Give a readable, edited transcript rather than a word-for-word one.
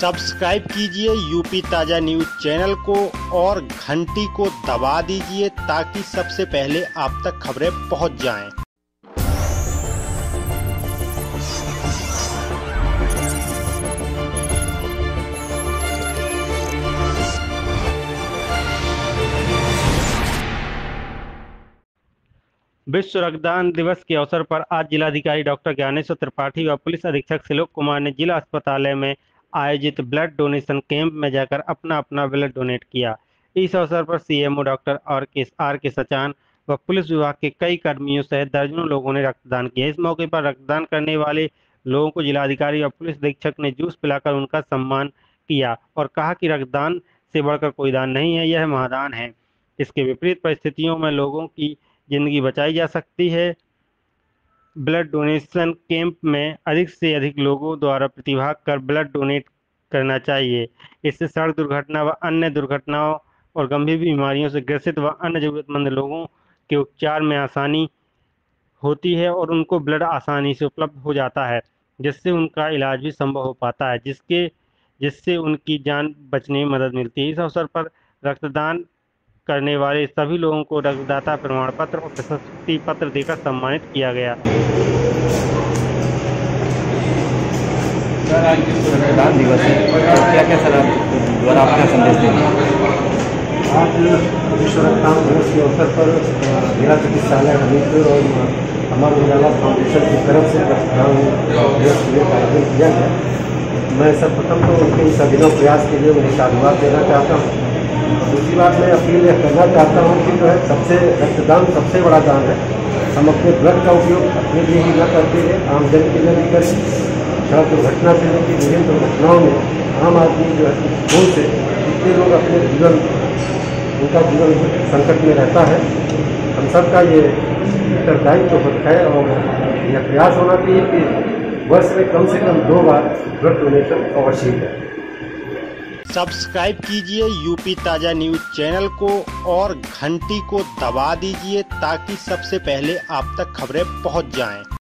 Subscribe कीजिए UP ताज़ा news channel को और घंटी को दबा दीजिए ताकि सबसे पहले आप तक खबरें पहुंच जाएं। विश्व रक्तदान दिवस के अवसर पर आज जिलाधिकारी डॉक्टर ज्ञानेश्वर त्रिपाठी व पुलिस अधीक्षक श्लोक कुमार ने जिला अस्पताल में आयोजित ब्लड डोनेशन कैंप में जाकर अपना अपना ब्लड डोनेट किया। इस अवसर पर सीएमओ डॉक्टर आर के सचान व पुलिस विभाग के कई कर्मियों सहित दर्जनों लोगों ने रक्तदान किया। इस मौके पर रक्तदान करने वाले लोगों को जिलाधिकारी और पुलिस अधीक्षक ने जूस पिलाकर उनका सम्मान किया और कहा कि रक्तदान से बढ़कर कोई दान नहीं है, यह महादान है। इसके विपरीत परिस्थितियों में लोगों की जिंदगी बचाई जा सकती है। ब्लड डोनेशन कैंप में अधिक से अधिक लोगों द्वारा प्रतिभाग कर ब्लड डोनेट करना चाहिए। इससे सड़क दुर्घटना व अन्य दुर्घटनाओं और गंभीर बीमारियों से ग्रसित व अन्य जरूरतमंद लोगों के उपचार में आसानी होती है और उनको ब्लड आसानी से उपलब्ध हो जाता है, जिससे उनका इलाज भी संभव हो पाता है, जिससे उनकी जान बचने में मदद मिलती है। इस अवसर पर रक्तदान करने वाले सभी लोगों को रक्तदाता प्रमाण पत्र और प्रशस्ति पत्र देकर सम्मानित किया गया। सर आज रक्तदान दिवस है, क्या-क्या सर आप द्वारा आपका संदेश देंगे? आज विश्व रक्तदान दिवस के अवसर पर जिला चिकित्सालय हमीरपुर और अमर उजाला फाउंडेशन की तरफ से रक्तदान दिवस के आयोजन किया गया। मैं सर्वप्रथम तो उनके इन सभी प्रयास के लिए उन्हें साधुवाद देना चाहता हूँ। दूसरी बात मैं अपील यह करना चाहता हूँ कि जो है रक्तदान सबसे बड़ा दान है। हम अपने ब्लड का उपयोग अपने लिए ही न करते हैं, आम जन के लिए भी करें। सड़क दुर्घटना से लेकर विभिन्न दुर्घटनाओं में आम आदमी जो है खून से जितने लोग अपने जीवन उनका जीवन संकट में रहता है, हम सबका ये उत्तरदायित्व है और यह प्रयास होना चाहिए कि वर्ष में कम से कम 2 बार ब्लड डोनेशन अवश्य है। सब्सक्राइब कीजिए यूपी ताज़ा न्यूज़ चैनल को और घंटी को दबा दीजिए ताकि सबसे पहले आप तक खबरें पहुंच जाएं।